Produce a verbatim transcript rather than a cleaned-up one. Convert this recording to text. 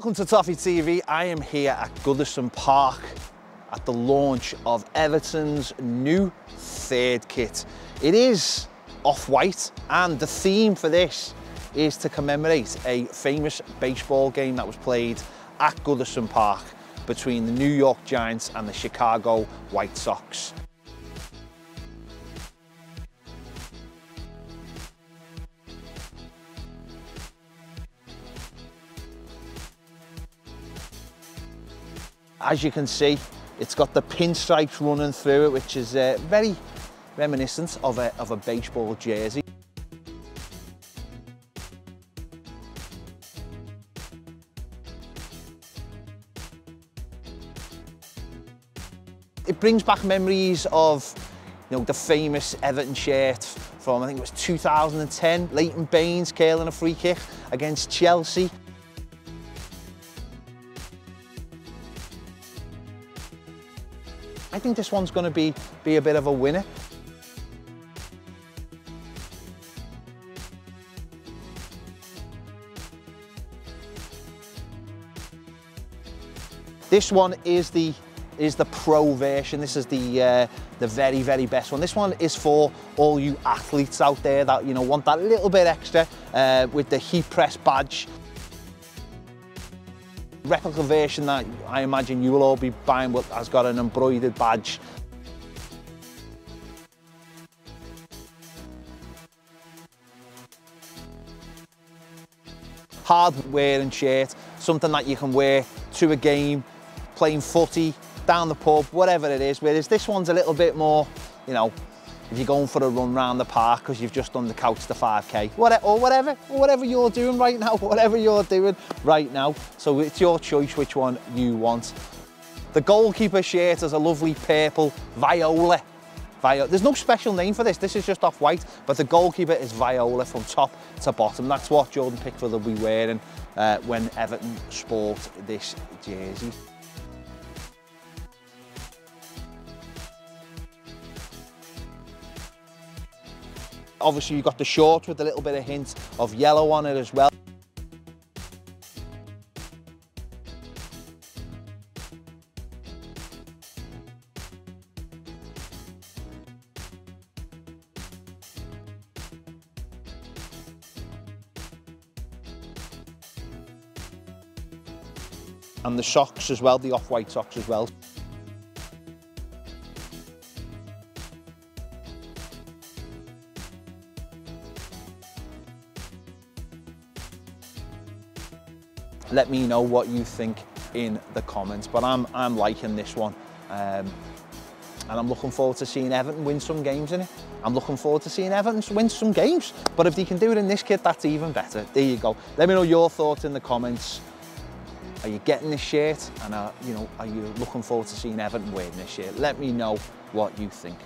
Welcome to Toffee T V. I am here at Goodison Park at the launch of Everton's new third kit. It is off-white, and the theme for this is to commemorate a famous baseball game that was played at Goodison Park between the New York Giants and the Chicago White Sox. As you can see, it's got the pinstripes running through it, which is uh, very reminiscent of a, of a baseball jersey. It brings back memories of, you know, the famous Everton shirt from, I think it was two thousand ten, Leighton Baines curling a free kick against Chelsea. I think this one's going to be, be a bit of a winner. This one is the, is the pro version. This is the, uh, the very, very best one. This one is for all you athletes out there that, you know, want that little bit extra uh, with the heat press badge. Replica version that I imagine you will all be buying with has got an embroidered badge. Hard wearing shirt, something that you can wear to a game, playing footy, down the pub, whatever it is, whereas this one's a little bit more, you know, if you're going for a run round the park because you've just done the couch to five K, whatever, or whatever, or whatever you're doing right now, whatever you're doing right now. So it's your choice which one you want. The goalkeeper shirt has a lovely purple viola. Viola. There's no special name for this. This is just off-white, but the goalkeeper is viola from top to bottom. That's what Jordan Pickford will be wearing uh, when Everton sport this jersey. Obviously, you've got the shorts with a little bit of hint of yellow on it as well. And the socks as well, the off-white socks as well. Let me know what you think in the comments, but I'm, I'm liking this one. Um, and I'm looking forward to seeing Everton win some games in it. I'm looking forward to seeing Everton win some games, but if they can do it in this kit, that's even better. There you go. Let me know your thoughts in the comments. Are you getting this shirt? And are, you know, are you looking forward to seeing Everton win this year? Let me know what you think.